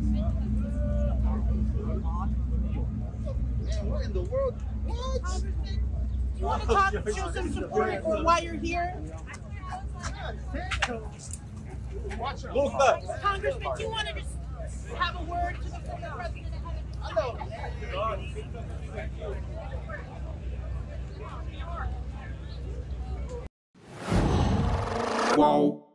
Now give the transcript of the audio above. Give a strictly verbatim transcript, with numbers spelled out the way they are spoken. Man, what in the world? What? You want to talk, show some support for why you're here? Congressman, do you want to just have a word to the former president? I know. Whoa.